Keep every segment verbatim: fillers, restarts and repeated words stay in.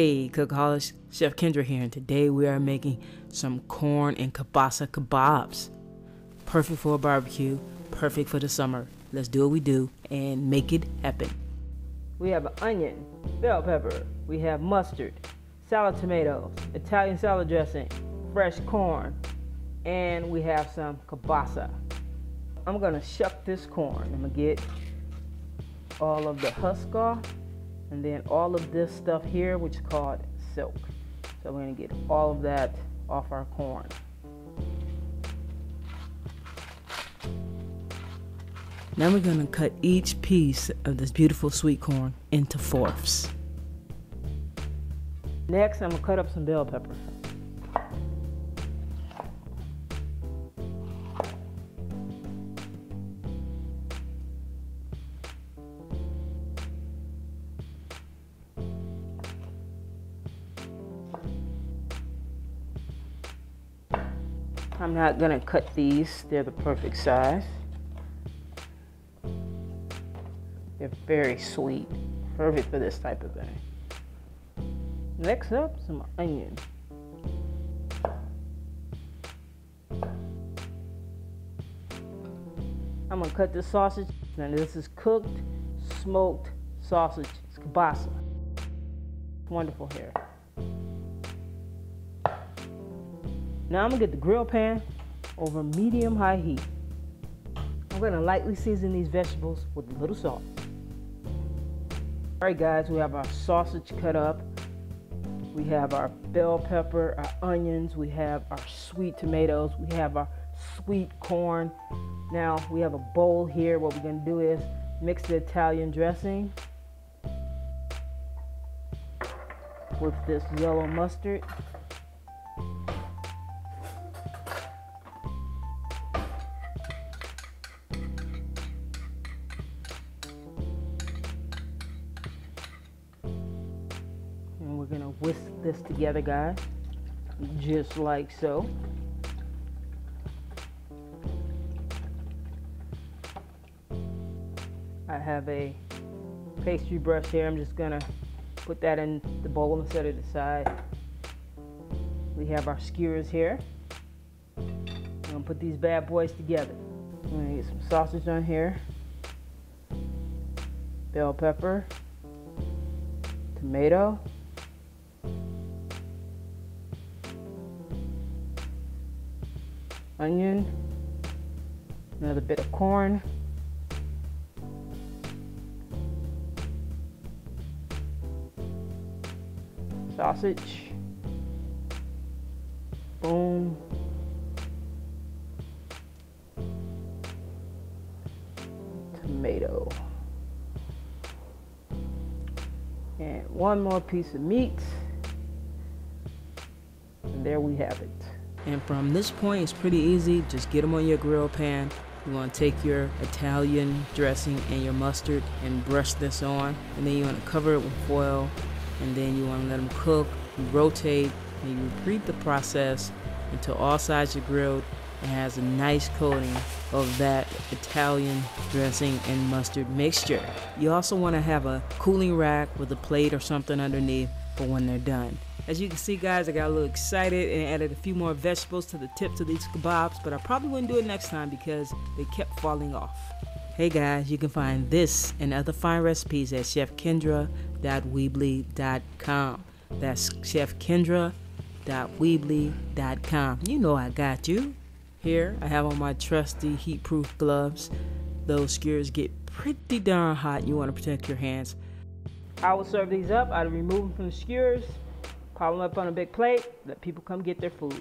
Hey, Cookaholics, Chef Kendra here, and today we are making some corn and kielbasa kebabs. Perfect for a barbecue, perfect for the summer. Let's do what we do and make it happen. We have an onion, bell pepper, we have mustard, salad tomatoes, Italian salad dressing, fresh corn, and we have some kielbasa. I'm gonna shuck this corn. I'm gonna get all of the husk off, and then all of this stuff here, which is called silk. So we're gonna get all of that off our corn. Now we're gonna cut each piece of this beautiful sweet corn into fourths. Next, I'm gonna cut up some bell pepper. I'm not gonna cut these, they're the perfect size. They're very sweet, perfect for this type of thing. Next up, some onion. I'm gonna cut this sausage. Now this is cooked, smoked sausage, it's kielbasa. Wonderful here. Now I'm gonna get the grill pan over medium-high heat. I'm gonna lightly season these vegetables with a little salt. All right, guys, we have our sausage cut up. We have our bell pepper, our onions, we have our sweet tomatoes, we have our sweet corn. Now we have a bowl here. What we're gonna do is mix the Italian dressing with this yellow mustard. We're gonna whisk this together, guys, just like so. I have a pastry brush here. I'm just gonna put that in the bowl and set it aside. We have our skewers here. We're gonna put these bad boys together. We're gonna get some sausage on here, bell pepper, tomato, onion, another bit of corn, sausage, boom, tomato, and one more piece of meat, and there we have it. And from this point, it's pretty easy. Just get them on your grill pan. You want to take your Italian dressing and your mustard and brush this on. And then you want to cover it with foil. And then you want to let them cook. You rotate and you repeat the process until all sides are grilled and has a nice coating of that Italian dressing and mustard mixture. You also want to have a cooling rack with a plate or something underneath for when they're done. As you can see, guys, I got a little excited and added a few more vegetables to the tips of these kebabs, but I probably wouldn't do it next time because they kept falling off. Hey guys, you can find this and other fine recipes at chef kendra dot weebly dot com. That's chef kendra dot weebly dot com. You know I got you. Here I have on my trusty heat-proof gloves. Those skewers get pretty darn hot and you want to protect your hands. I will serve these up. I'll remove them from the skewers. Pile them up on a big plate, let people come get their food.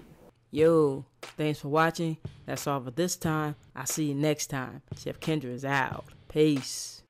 Yo, thanks for watching. That's all for this time. I'll see you next time. Chef Kendra is out. Peace.